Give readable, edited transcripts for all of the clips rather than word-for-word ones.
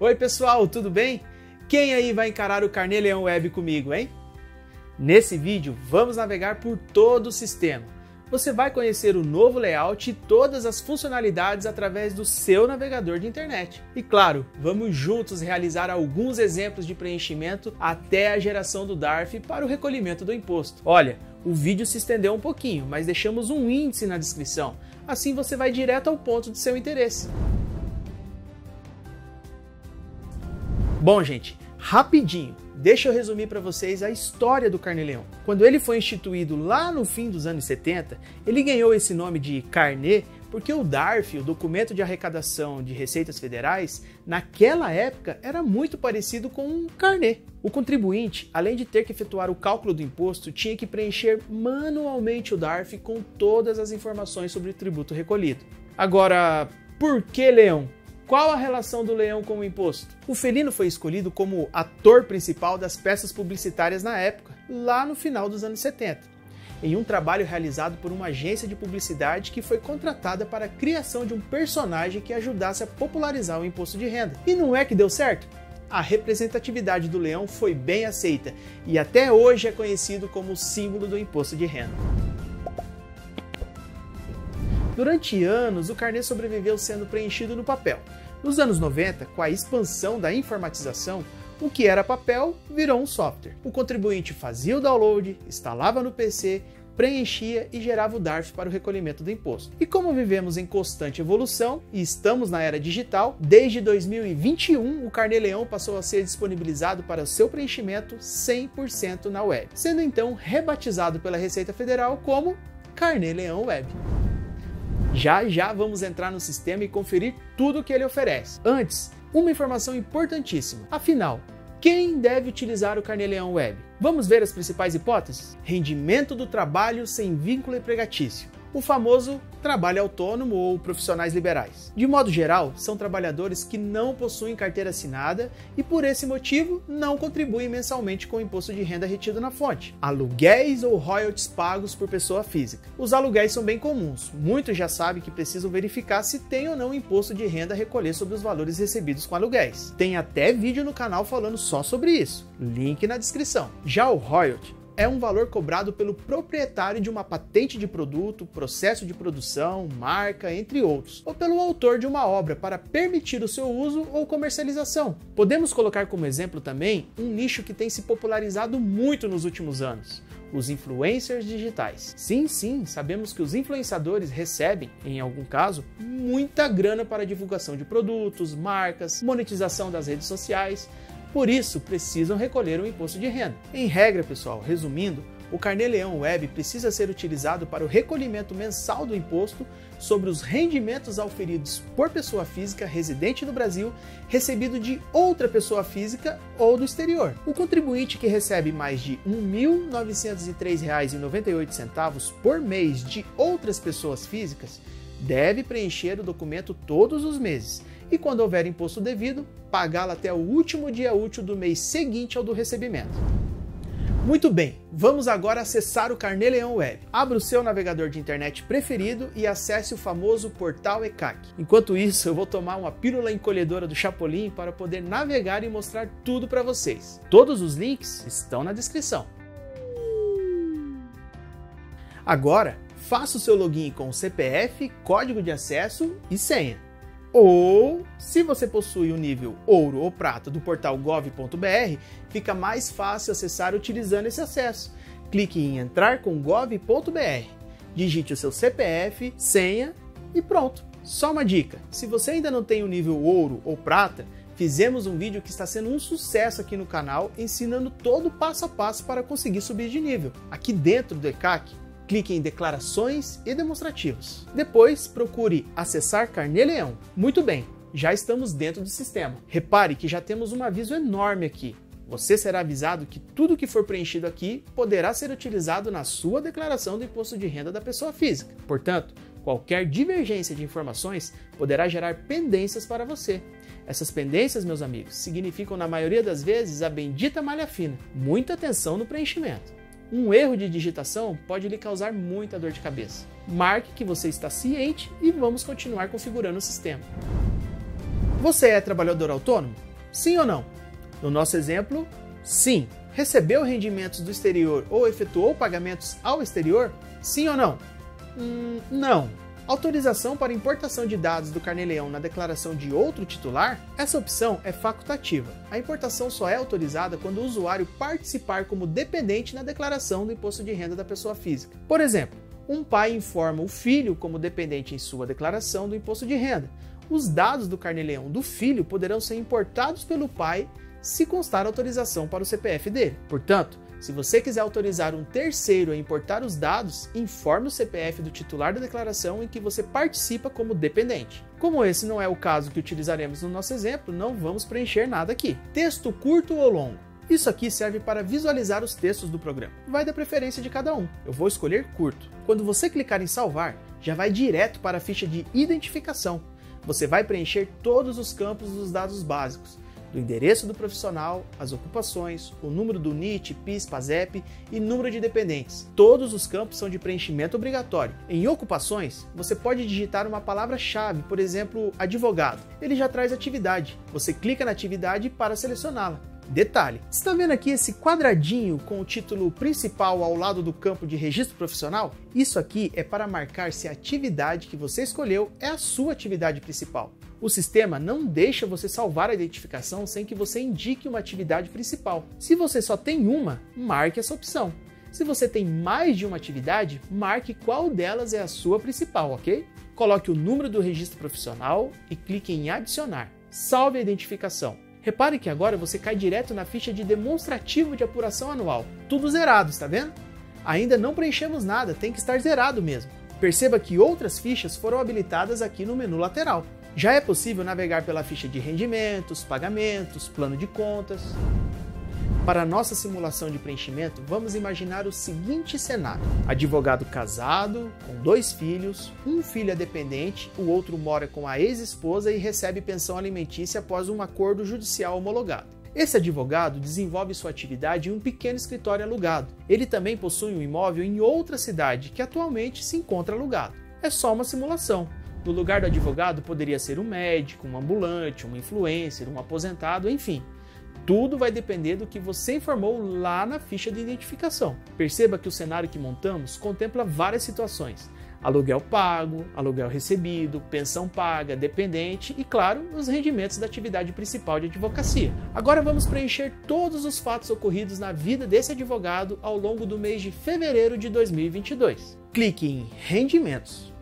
Oi pessoal, tudo bem? Quem aí vai encarar o Carnê Leão Web comigo, hein? Nesse vídeo, vamos navegar por todo o sistema. Você vai conhecer o novo layout e todas as funcionalidades através do seu navegador de internet. E claro, vamos juntos realizar alguns exemplos de preenchimento até a geração do DARF para o recolhimento do imposto. Olha, o vídeo se estendeu um pouquinho, mas deixamos um índice na descrição. Assim você vai direto ao ponto do seu interesse. Bom, gente, rapidinho, deixa eu resumir para vocês a história do Carnê Leão. Quando ele foi instituído lá no fim dos anos 70, ele ganhou esse nome de Carnê porque o DARF, o Documento de Arrecadação de Receitas Federais, naquela época era muito parecido com um carnê. O contribuinte, além de ter que efetuar o cálculo do imposto, tinha que preencher manualmente o DARF com todas as informações sobre o tributo recolhido. Agora, por que leão? Qual a relação do leão com o imposto? O felino foi escolhido como ator principal das peças publicitárias na época, lá no final dos anos 70, em um trabalho realizado por uma agência de publicidade que foi contratada para a criação de um personagem que ajudasse a popularizar o imposto de renda. E não é que deu certo? A representatividade do leão foi bem aceita e até hoje é conhecido como o símbolo do imposto de renda. Durante anos, o carnê sobreviveu sendo preenchido no papel. Nos anos 90, com a expansão da informatização, o que era papel virou um software. O contribuinte fazia o download, instalava no PC, preenchia e gerava o DARF para o recolhimento do imposto. E como vivemos em constante evolução e estamos na era digital, desde 2021 o Carnê Leão passou a ser disponibilizado para seu preenchimento 100% na web, sendo então rebatizado pela Receita Federal como Carnê Leão Web. Já vamos entrar no sistema e conferir tudo o que ele oferece. Antes, uma informação importantíssima. Afinal, quem deve utilizar o Carnê Leão Web? Vamos ver as principais hipóteses? Rendimento do trabalho sem vínculo empregatício, o famoso trabalho autônomo ou profissionais liberais. De modo geral, são trabalhadores que não possuem carteira assinada e por esse motivo não contribuem mensalmente com o imposto de renda retido na fonte. Aluguéis ou royalties pagos por pessoa física. Os aluguéis são bem comuns, muitos já sabem que precisam verificar se tem ou não imposto de renda a recolher sobre os valores recebidos com aluguéis. Tem até vídeo no canal falando só sobre isso, link na descrição. Já o royalty é um valor cobrado pelo proprietário de uma patente de produto, processo de produção, marca, entre outros, ou pelo autor de uma obra para permitir o seu uso ou comercialização. Podemos colocar como exemplo também um nicho que tem se popularizado muito nos últimos anos: os influencers digitais. Sim, sabemos que os influenciadores recebem, em algum caso, muita grana para divulgação de produtos, marcas, monetização das redes sociais. Por isso, precisam recolher o imposto de renda. Em regra, pessoal, resumindo, o Carnê Leão Web precisa ser utilizado para o recolhimento mensal do imposto sobre os rendimentos auferidos por pessoa física residente no Brasil, recebido de outra pessoa física ou do exterior. O contribuinte que recebe mais de R$ 1.903,98 por mês de outras pessoas físicas deve preencher o documento todos os meses e, quando houver imposto devido, pagá-lo até o último dia útil do mês seguinte ao do recebimento. Muito bem, vamos agora acessar o Carnê Leão Web. Abra o seu navegador de internet preferido e acesse o famoso portal eCAC. Enquanto isso, eu vou tomar uma pílula encolhedora do Chapolin para poder navegar e mostrar tudo para vocês. Todos os links estão na descrição. Agora, faça o seu login com CPF, código de acesso e senha. Ou, se você possui o nível ouro ou prata do portal gov.br, fica mais fácil acessar utilizando esse acesso. Clique em entrar com gov.br, digite o seu CPF, senha e pronto. Só uma dica, se você ainda não tem o nível ouro ou prata, fizemos um vídeo que está sendo um sucesso aqui no canal, ensinando todo o passo a passo para conseguir subir de nível. Aqui dentro do eCAC, clique em Declarações e Demonstrativos. Depois, procure Acessar Carnê Leão. Muito bem, já estamos dentro do sistema. Repare que já temos um aviso enorme aqui. Você será avisado que tudo que for preenchido aqui poderá ser utilizado na sua declaração do imposto de renda da pessoa física. Portanto, qualquer divergência de informações poderá gerar pendências para você. Essas pendências, meus amigos, significam na maioria das vezes a bendita malha fina. Muita atenção no preenchimento. Um erro de digitação pode lhe causar muita dor de cabeça. Marque que você está ciente e vamos continuar configurando o sistema. Você é trabalhador autônomo? Sim ou não? No nosso exemplo, sim. Recebeu rendimentos do exterior ou efetuou pagamentos ao exterior? Sim ou não? Não. Autorização para importação de dados do Carnê Leão na declaração de outro titular? Essa opção é facultativa. A importação só é autorizada quando o usuário participar como dependente na declaração do Imposto de Renda da pessoa física. Por exemplo, um pai informa o filho como dependente em sua declaração do Imposto de Renda. Os dados do Carnê Leão do filho poderão ser importados pelo pai se constar autorização para o CPF dele. Portanto, se você quiser autorizar um terceiro a importar os dados, informe o CPF do titular da declaração em que você participa como dependente. Como esse não é o caso que utilizaremos no nosso exemplo, não vamos preencher nada aqui. Texto curto ou longo? Isso aqui serve para visualizar os textos do programa. Vai da preferência de cada um. Eu vou escolher curto. Quando você clicar em salvar, já vai direto para a ficha de identificação. Você vai preencher todos os campos dos dados básicos, do endereço do profissional, as ocupações, o número do NIT, PIS, PASEP e número de dependentes. Todos os campos são de preenchimento obrigatório. Em ocupações, você pode digitar uma palavra-chave, por exemplo, advogado. Ele já traz atividade. Você clica na atividade para selecioná-la. Detalhe, está vendo aqui esse quadradinho com o título principal ao lado do campo de registro profissional? Isso aqui é para marcar se a atividade que você escolheu é a sua atividade principal. O sistema não deixa você salvar a identificação sem que você indique uma atividade principal. Se você só tem uma, marque essa opção. Se você tem mais de uma atividade, marque qual delas é a sua principal, ok? Coloque o número do registro profissional e clique em adicionar. Salve a identificação. Repare que agora você cai direto na ficha de demonstrativo de apuração anual. Tudo zerado, está vendo? Ainda não preenchemos nada, tem que estar zerado mesmo. Perceba que outras fichas foram habilitadas aqui no menu lateral. Já é possível navegar pela ficha de rendimentos, pagamentos, plano de contas. Para a nossa simulação de preenchimento, vamos imaginar o seguinte cenário. Advogado casado, com 2 filhos, um filho é dependente, o outro mora com a ex-esposa e recebe pensão alimentícia após um acordo judicial homologado. Esse advogado desenvolve sua atividade em um pequeno escritório alugado. Ele também possui um imóvel em outra cidade, que atualmente se encontra alugado. É só uma simulação. No lugar do advogado poderia ser um médico, um ambulante, um influencer, um aposentado, enfim. Tudo vai depender do que você informou lá na ficha de identificação. Perceba que o cenário que montamos contempla várias situações: aluguel pago, aluguel recebido, pensão paga, dependente e, claro, os rendimentos da atividade principal de advocacia. Agora vamos preencher todos os fatos ocorridos na vida desse advogado ao longo do mês de fevereiro de 2022. Clique em Rendimentos.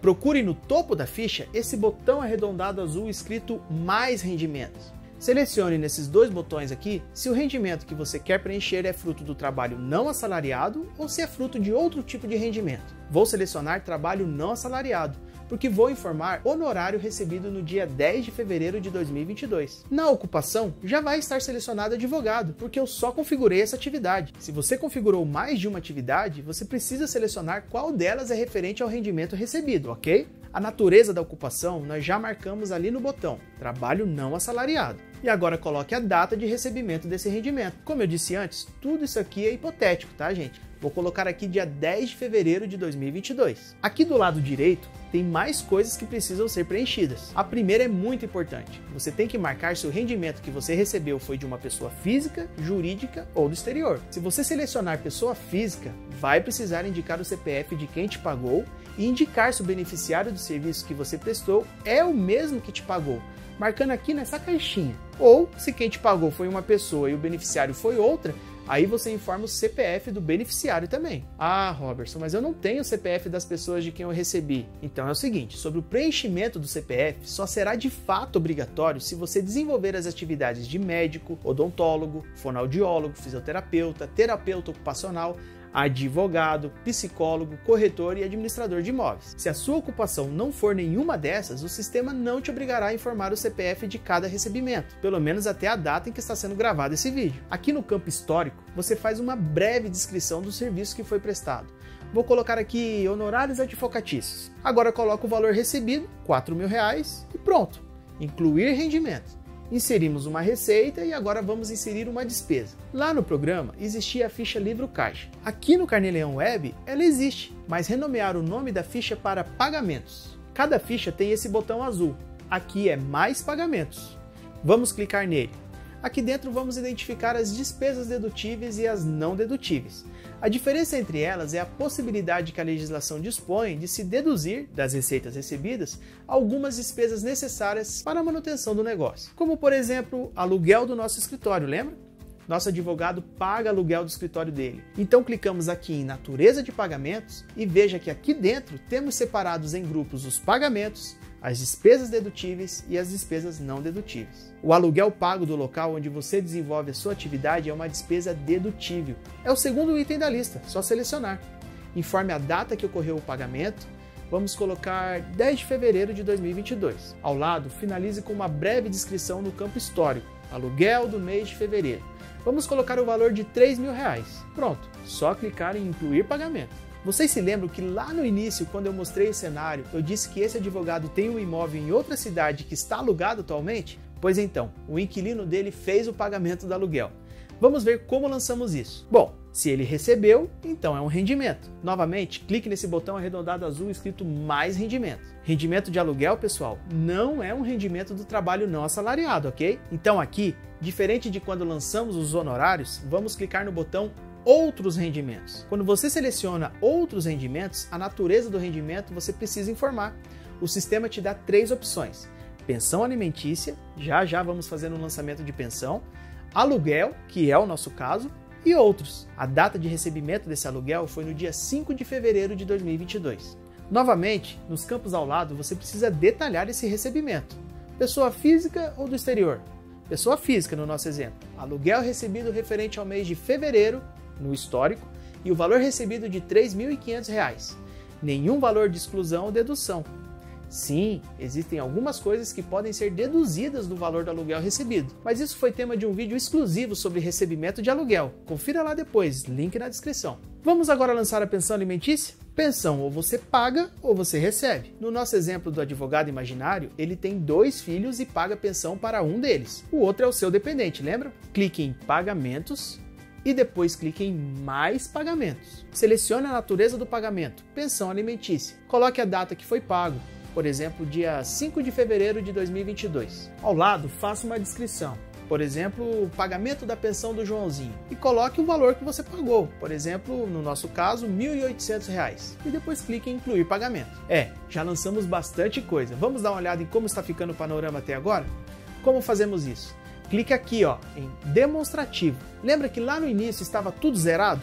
Procure no topo da ficha esse botão arredondado azul escrito Mais Rendimentos. Selecione nesses 2 botões aqui se o rendimento que você quer preencher é fruto do trabalho não assalariado ou se é fruto de outro tipo de rendimento. Vou selecionar trabalho não assalariado, porque vou informar honorário recebido no dia 10 de fevereiro de 2022. Na ocupação, já vai estar selecionado advogado, porque eu só configurei essa atividade. Se você configurou mais de uma atividade, você precisa selecionar qual delas é referente ao rendimento recebido, ok? A natureza da ocupação nós já marcamos ali no botão, trabalho não assalariado. E agora coloque a data de recebimento desse rendimento. Como eu disse antes, tudo isso aqui é hipotético, tá, gente? Vou colocar aqui dia 10 de fevereiro de 2022. Aqui do lado direito, tem mais coisas que precisam ser preenchidas. A primeira é muito importante. Você tem que marcar se o rendimento que você recebeu foi de uma pessoa física, jurídica ou do exterior. Se você selecionar pessoa física, vai precisar indicar o CPF de quem te pagou e indicar se o beneficiário do serviço que você prestou é o mesmo que te pagou, marcando aqui nessa caixinha. Ou, se quem te pagou foi uma pessoa e o beneficiário foi outra, aí você informa o CPF do beneficiário também. Ah, Robertson, mas eu não tenho o CPF das pessoas de quem eu recebi. Então é o seguinte, sobre o preenchimento do CPF, só será de fato obrigatório se você desenvolver as atividades de médico, odontólogo, fonoaudiólogo, fisioterapeuta, terapeuta ocupacional, advogado, psicólogo, corretor e administrador de imóveis. Se a sua ocupação não for nenhuma dessas, o sistema não te obrigará a informar o CPF de cada recebimento, pelo menos até a data em que está sendo gravado esse vídeo. Aqui no campo histórico, você faz uma breve descrição do serviço que foi prestado. Vou colocar aqui honorários advocatícios. Agora coloco o valor recebido, R$4.000, e pronto. Incluir rendimento. Inserimos uma receita e agora vamos inserir uma despesa. Lá no programa existia a ficha Livro Caixa. Aqui no Carnê Leão Web ela existe, mas renomear o nome da ficha para Pagamentos. Cada ficha tem esse botão azul. Aqui é Mais Pagamentos. Vamos clicar nele. Aqui dentro vamos identificar as despesas dedutíveis e as não dedutíveis. A diferença entre elas é a possibilidade que a legislação dispõe de se deduzir das receitas recebidas algumas despesas necessárias para a manutenção do negócio, como por exemplo, aluguel do nosso escritório, lembra? Nosso advogado paga aluguel do escritório dele. Então clicamos aqui em natureza de pagamentos e veja que aqui dentro temos separados em grupos os pagamentos, as despesas dedutíveis e as despesas não dedutíveis. O aluguel pago do local onde você desenvolve a sua atividade é uma despesa dedutível. É o segundo item da lista, só selecionar. Informe a data que ocorreu o pagamento, vamos colocar 10 de fevereiro de 2022. Ao lado, finalize com uma breve descrição no campo histórico, aluguel do mês de fevereiro. Vamos colocar o valor de R$ 3.000. Pronto, só clicar em incluir pagamento. Vocês se lembram que lá no início, quando eu mostrei o cenário, eu disse que esse advogado tem um imóvel em outra cidade que está alugado atualmente? Pois então, o inquilino dele fez o pagamento do aluguel. Vamos ver como lançamos isso. Bom, se ele recebeu, então é um rendimento. Novamente, clique nesse botão arredondado azul escrito mais rendimento. Rendimento de aluguel, pessoal, não é um rendimento do trabalho não assalariado, ok? Então aqui, diferente de quando lançamos os honorários, vamos clicar no botão outros rendimentos. Quando você seleciona outros rendimentos, a natureza do rendimento você precisa informar. O sistema te dá 3 opções: pensão alimentícia, já vamos fazer um lançamento de pensão, aluguel, que é o nosso caso, e outros. A data de recebimento desse aluguel foi no dia 5 de fevereiro de 2022. Novamente, nos campos ao lado, você precisa detalhar esse recebimento. Pessoa física ou do exterior? Pessoa física no nosso exemplo. Aluguel recebido referente ao mês de fevereiro no histórico e o valor recebido de R$ 3.500. Nenhum valor de exclusão ou dedução. Sim, existem algumas coisas que podem ser deduzidas do valor do aluguel recebido, mas isso foi tema de um vídeo exclusivo sobre recebimento de aluguel. Confira lá depois, link na descrição. Vamos agora lançar a pensão alimentícia? Pensão ou você paga ou você recebe. No nosso exemplo do advogado imaginário, ele tem 2 filhos e paga pensão para um deles. O outro é o seu dependente, lembra? Clique em pagamentos e depois clique em mais pagamentos. Selecione a natureza do pagamento, pensão alimentícia. Coloque a data que foi pago, por exemplo, dia 5 de fevereiro de 2022. Ao lado, faça uma descrição, por exemplo, o pagamento da pensão do Joãozinho. E coloque o valor que você pagou, por exemplo, no nosso caso, R$ 1.800. E depois clique em incluir pagamento. Já lançamos bastante coisa. Vamos dar uma olhada em como está ficando o panorama até agora? Como fazemos isso? Clique aqui em demonstrativo. Lembra que lá no início estava tudo zerado?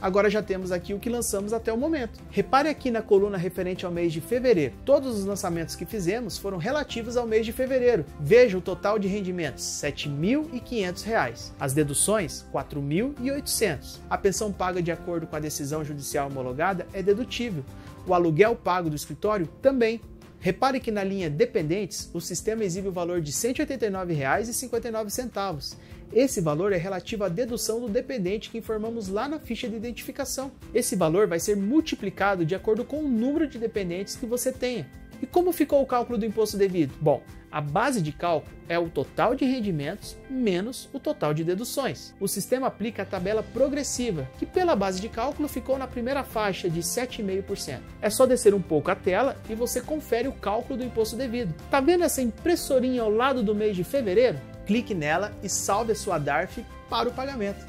Agora já temos aqui o que lançamos até o momento. Repare aqui na coluna referente ao mês de fevereiro. Todos os lançamentos que fizemos foram relativos ao mês de fevereiro. Veja o total de rendimentos, R$ 7.500. As deduções, R$ 4.800. A pensão paga de acordo com a decisão judicial homologada é dedutível. O aluguel pago do escritório também. Repare que na linha dependentes, o sistema exibe o valor de R$ 189,59. Esse valor é relativo à dedução do dependente que informamos lá na ficha de identificação. Esse valor vai ser multiplicado de acordo com o número de dependentes que você tenha. E como ficou o cálculo do imposto devido? Bom, a base de cálculo é o total de rendimentos menos o total de deduções. O sistema aplica a tabela progressiva, que pela base de cálculo ficou na primeira faixa de 7,5%. É só descer um pouco a tela e você confere o cálculo do imposto devido. Tá vendo essa impressorinha ao lado do mês de fevereiro? Clique nela e salve a sua DARF para o pagamento.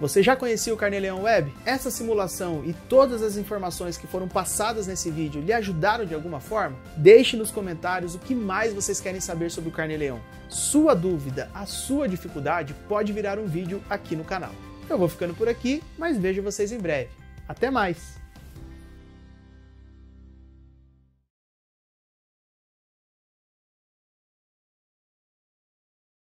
Você já conhecia o Carnê Leão Web? Essa simulação e todas as informações que foram passadas nesse vídeo lhe ajudaram de alguma forma? Deixe nos comentários o que mais vocês querem saber sobre o Carnê Leão. Sua dúvida, a sua dificuldade pode virar um vídeo aqui no canal. Eu vou ficando por aqui, mas vejo vocês em breve. Até mais!